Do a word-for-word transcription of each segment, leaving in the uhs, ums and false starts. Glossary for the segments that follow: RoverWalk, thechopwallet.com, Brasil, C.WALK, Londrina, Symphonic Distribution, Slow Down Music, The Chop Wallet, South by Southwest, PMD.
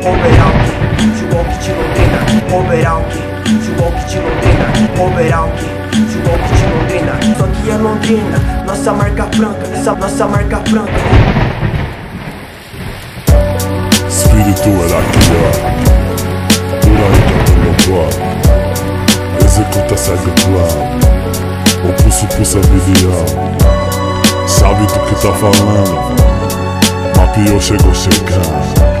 RoverWalk, C.WALK de Londrina. RoverWalk, C.WALK de Londrina. RoverWalk, C.WALK de Londrina. Isso aqui é Londrina, nossa marca branca, essa nossa marca branca. Espírito Heracliano, por aí tá meu. Executa, segue o plano, o pulso pulsa Vivian. Sabe do que tá falando, Mapio chegou chegando.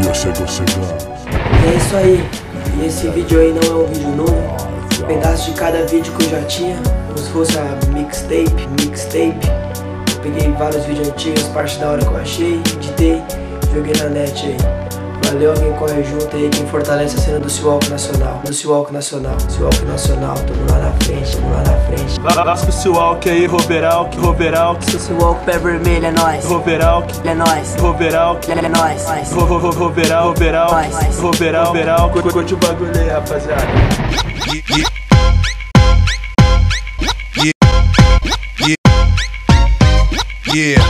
E é isso aí, e esse vídeo aí não é um vídeo novo, um pedaço de cada vídeo que eu já tinha, como se fosse a mixtape, mixtape, eu peguei vários vídeos antigos, parte da hora que eu achei, editei, joguei na net aí, valeu, quem corre junto aí, quem fortalece a cena do C.WALK nacional, do C.WALK nacional, C.WALK nacional, tamo lá na frente, tamo lá na frente. Abraço pro C.WALK aí, RoverWalk, RoverWalk. Se o C.WALK pé vermelho é nóis, RoverWalk, é nóis, RoverWalk, é nóis, RoverWalk, RoverWalk, RoverWalk, curte o bagulho aí, rapaziada. Yeah,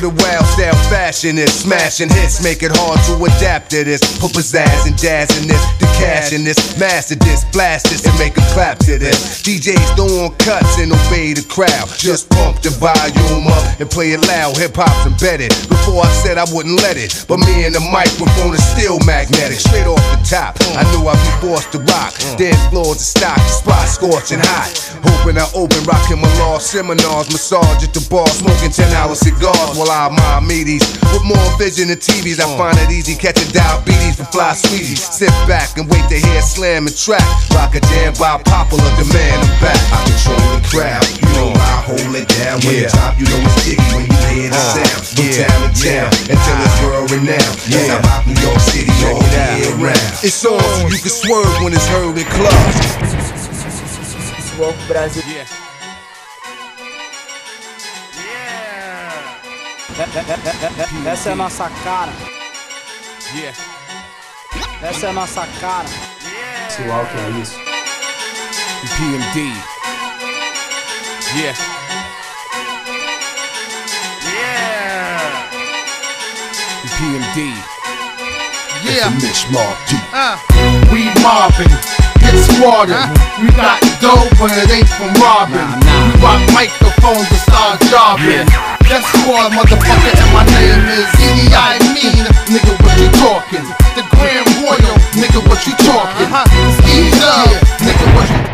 the wild style fashion is smashing hits, make it hard to adapt to this. Put pizzazz and jazz in this, the cash in this, master this, blast this, and make a clap to this. D Js throwing cuts and obey the crowd. Just pump the volume up and play it loud. Hip hop's embedded. Before I said I wouldn't let it, but me and the microphone is still magnetic. Straight off the top, I knew I'd be forced to rock. Dance floors to stock, the spot scorching hot. Hoping I open, rocking my law seminars, massage at the bar, smoking ten hour cigars. I my meaties with more vision than T Vs. I find it easy catching diabetes from fly sweeties. Sit back and wait to hear slam and track. Rock a jam by popular demand. I'm back. I control the crowd. You know I hold it down. When yeah. the top, you know it's sticky when you hear the sound. From yeah. town to town until it's world renowned. Yeah, I'm out New York City all year round. It's on. So you can swerve when it's heard in clubs. C.WALK Brasil. Yeah. Essa é a nossa cara. Essa é a nossa cara. C.WALK é isso. P M D. Yeah. Yeah. P M D. Yeah. Uh. We mobbing. It's water. Uh. We got dope, but it ain't from robbing. Nah, nah. We rock microphones and start jobbing. Yeah. That's why, motherfucker, and my name is Idi. I mean, nigga, what you talking? The Grand Royal, nigga, what you talking? Uh-huh. Ease up, nigga, what you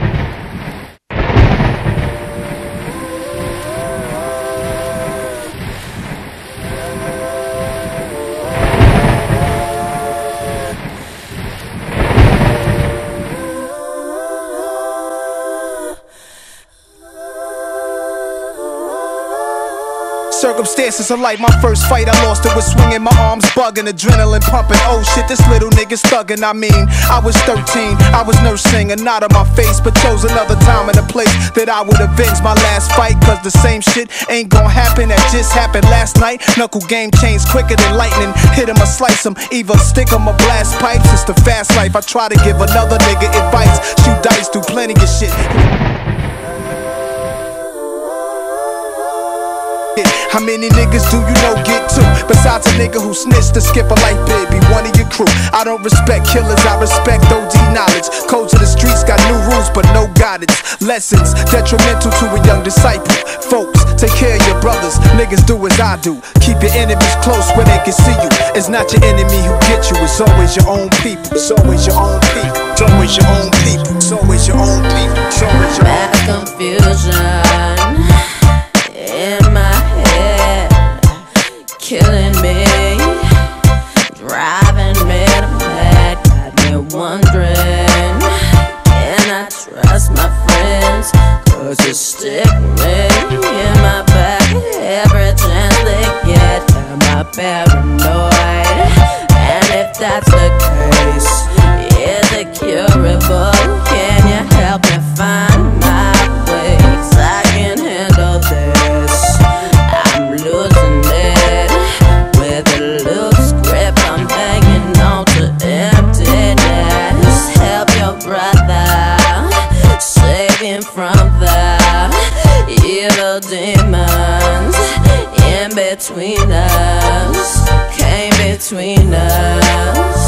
circumstances of life, my first fight I lost it was swinging, my arms bugging, adrenaline pumping. Oh shit, this little nigga's thugging. I mean, I was thirteen, I was nursing a knot on my face, but chose another time and a place that I would avenge my last fight. Cause the same shit ain't gonna happen that just happened last night. Knuckle game changed quicker than lightning. Hit him or slice him, either stick him or blast pipes. It's the fast life, I try to give another nigga advice. Shoot dice through plenty of shit. How many niggas do you know get to? Besides a nigga who snitched to skip a life, baby, one of your crew. I don't respect killers, I respect O D knowledge. Codes of the streets got new rules, but no guidance. Lessons detrimental to a young disciple. Folks, take care of your brothers, niggas do as I do. Keep your enemies close where they can see you. It's not your enemy who get you, it's always your own people. It's always your own people. It's always your own people. It's always your own people. It's always your own people. Confusion in my head, killing me, driving me to mad, got me wondering, can I trust my friends, cause they stick me in my back, every chance they get, got my paranoid, and if that's the case, is it curable, can you help me find my way, cause I can handle this. Between us. us, came between us.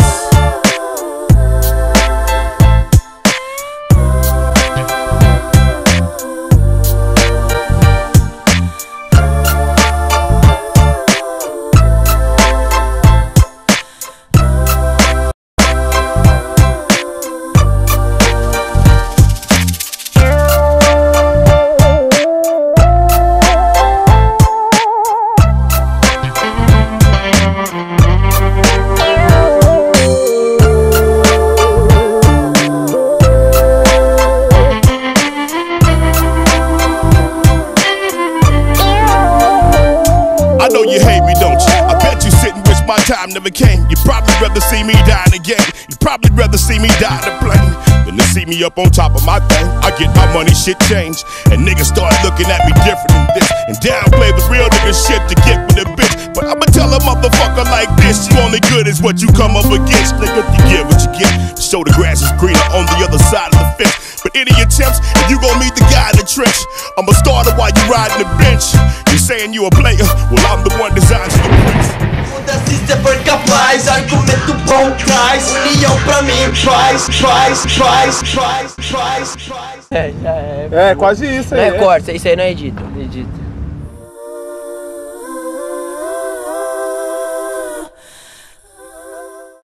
Time never came. You'd probably rather see me die again. You'd probably rather see me die to blame than to see me up on top of my thing. I get my money, shit changed, and niggas start looking at me different than this, and downplay the real nigga shit to get with a bitch. But I'ma tell a motherfucker like this: you only good is what you come up against. Nigga, you get what you get. The show the grass is greener on the other side of the fence. But any attempts, if you gon' meet the guy in the trench, I'm a starter while you riding the bench. You saying you a player? Well, I'm the one designed for the prince. Foda-se ser por capaz, argumento bom traz, união pra mim faz, faz, faz, faz, faz, faz. É, já é. É, quase isso aí. Não é, é corta, isso aí não é edito. Edito.